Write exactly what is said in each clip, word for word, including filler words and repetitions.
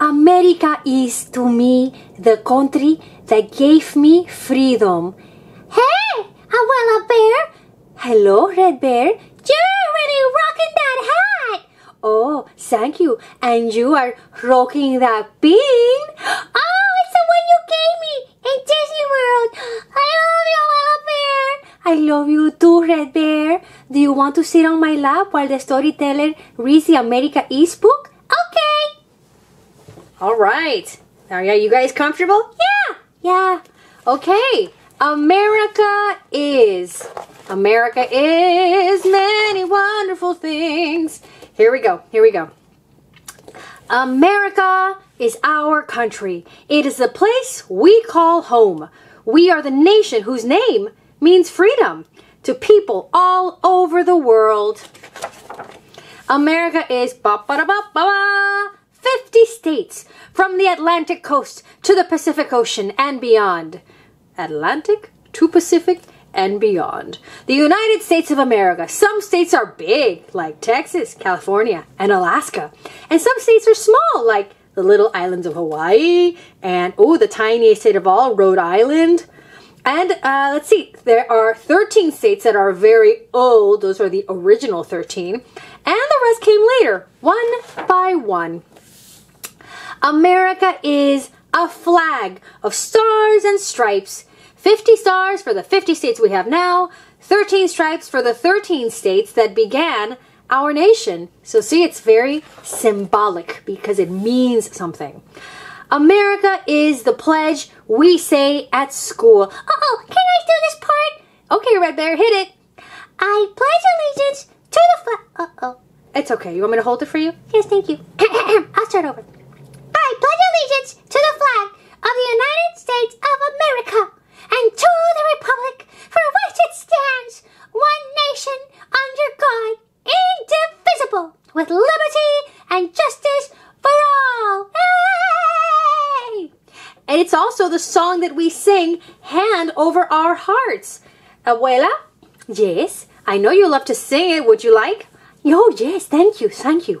America is to me the country that gave me freedom. Hey, Abuela Bear! Hello, Red Bear. You're really rocking that hat! Oh, thank you. And you are rocking that pin. Oh, it's the one you gave me in Disney World. I love you, Abuela Bear. I love you too, Red Bear. Do you want to sit on my lap while the storyteller reads the America is book? Okay. All right. Are you guys comfortable? Yeah. Yeah. Okay. America is. America is many wonderful things. Here we go. Here we go. America is our country. It is the place we call home. We are the nation whose name means freedom to people all over the world. America is ba-ba-da-ba-ba-ba, fifty states from the Atlantic coast to the Pacific Ocean and beyond. Atlantic to Pacific and beyond. The United States of America. Some states are big, like Texas, California, and Alaska. And some states are small, like the little islands of Hawaii and, oh, the tiniest state of all, Rhode Island. And uh, let's see, there are thirteen states that are very old. Those are the original thirteen. And the rest came later, one by one. America is a flag of stars and stripes. fifty stars for the fifty states we have now. thirteen stripes for the thirteen states that began our nation. So see, it's very symbolic because it means something. America is the pledge we say at school. Uh-oh, can I do this part? Okay, Red Bear, hit it. I pledge allegiance to the flag. Uh-oh. It's okay. You want me to hold it for you? Yes, thank you. I'll start over. I pledge allegiance to the flag of the United States of America and to the republic for which it stands, one nation under God, indivisible, with liberty and justice for all. And it's also the song that we sing hand over our hearts. Abuela? Yes, I know you love to sing it. Would you like? Oh, yes, thank you, thank you.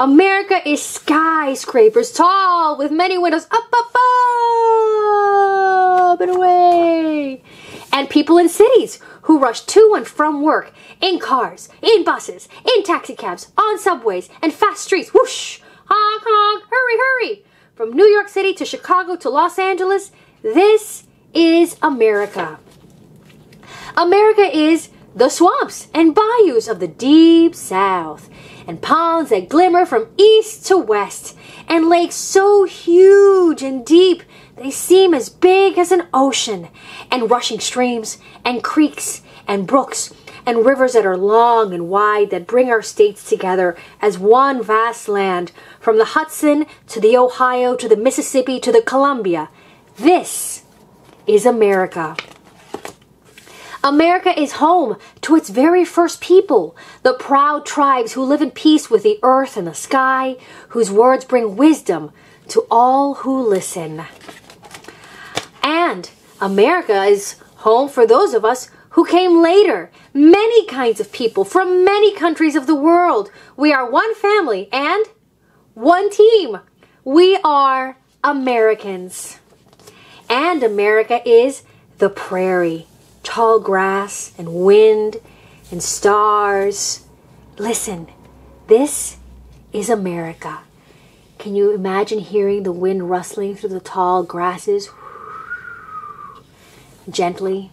America is skyscrapers, tall, with many windows up, up, up, and away. And people in cities who rush to and from work, in cars, in buses, in taxicabs, on subways, and fast streets. Whoosh, honk, honk, hurry, hurry. From New York City to Chicago to Los Angeles, this is America. America is the swamps and bayous of the deep south, and ponds that glimmer from east to west, and lakes so huge and deep they seem as big as an ocean, and rushing streams and creeks and brooks and rivers that are long and wide that bring our states together as one vast land, from the Hudson to the Ohio to the Mississippi to the Columbia. This is America. America is home to its very first people, the proud tribes who live in peace with the earth and the sky, whose words bring wisdom to all who listen. And America is home for those of us who came later, many kinds of people from many countries of the world. We are one family and one team. We are Americans. And America is the prairie. Tall grass and wind and stars. Listen, this is America. Can you imagine hearing the wind rustling through the tall grasses? Gently.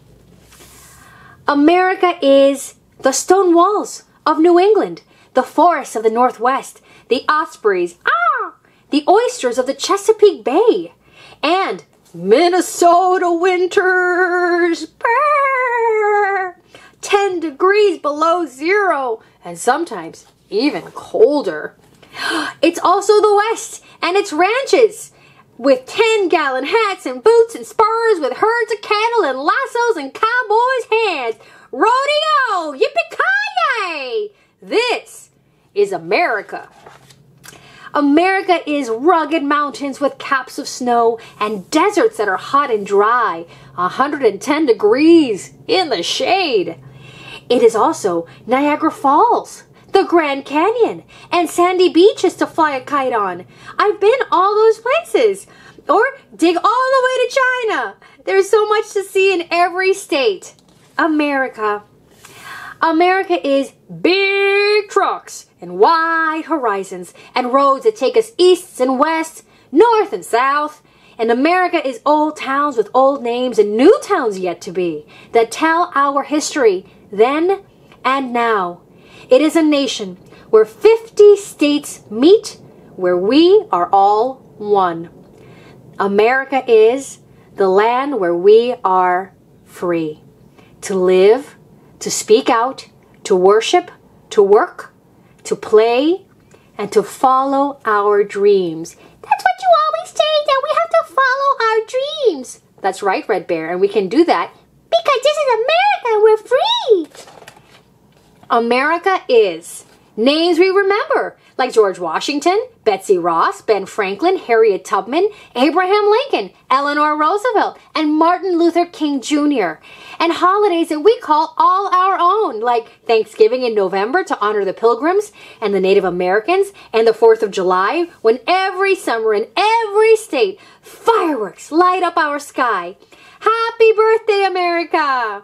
America is the stone walls of New England, the forests of the Northwest, the ospreys, ah, the oysters of the Chesapeake Bay, and Minnesota winters, brrr, ten degrees below zero, and sometimes even colder. It's also the West and its ranches, with ten gallon hats and boots and spurs, with herds of cattle and lassos and cowboys' hands. Rodeo! Yippee-ki-yay! This is America. America is rugged mountains with caps of snow and deserts that are hot and dry, one hundred ten degrees in the shade. It is also Niagara Falls, the Grand Canyon, and sandy beaches to fly a kite on. I've been all those places. Or dig all the way to China. There's so much to see in every state. America. America is big trucks and wide horizons and roads that take us east and west, north and south. And America is old towns with old names and new towns yet to be that tell our history then and now. It is a nation where fifty states meet, where we are all one. America is the land where we are free to live, to speak out, to worship, to work, to play, and to follow our dreams. That's what you always say, that we have to follow our dreams. That's right, Red Bear, and we can do that because this is America, we're free. America is names we remember, like George Washington, Betsy Ross, Ben Franklin, Harriet Tubman, Abraham Lincoln, Eleanor Roosevelt, and Martin Luther King Junior And holidays that we call all our own, like Thanksgiving in November to honor the Pilgrims and the Native Americans, and the fourth of July, when every summer in every state, fireworks light up our sky. Happy birthday, America!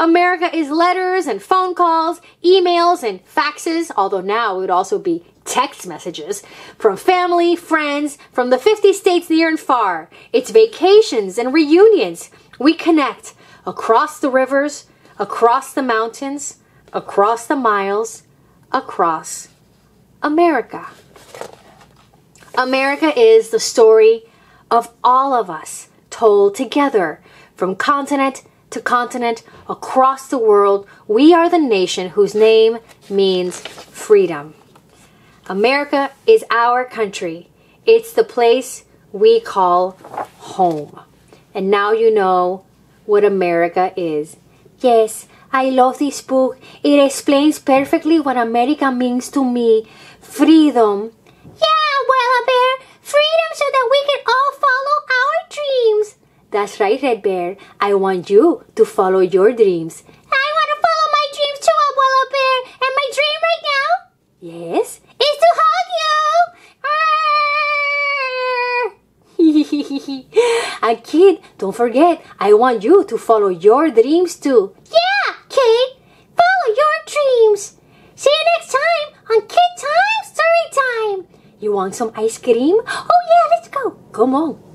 America is letters and phone calls, emails and faxes, although now it would also be text messages, from family, friends, from the fifty states near and far. It's vacations and reunions. We connect across the rivers, across the mountains, across the miles, across America. America is the story of all of us told together, from continent to continent, across the world. We are the nation whose name means freedom. America is our country. It's the place we call home. And now you know what America is. Yes, I love this book. It explains perfectly what America means to me. Freedom. Yeah, Wella Bear. Freedom so that we can all follow our dreams. That's right, Red Bear. I want you to follow your dreams. I want to follow my dreams too, Abuela Bear. And my dream right now? Yes? Is to hug you! And kid, don't forget, I want you to follow your dreams too. Yeah, kid! Follow your dreams! See you next time on KidTime StoryTime! You want some ice cream? Oh yeah, let's go! Come on!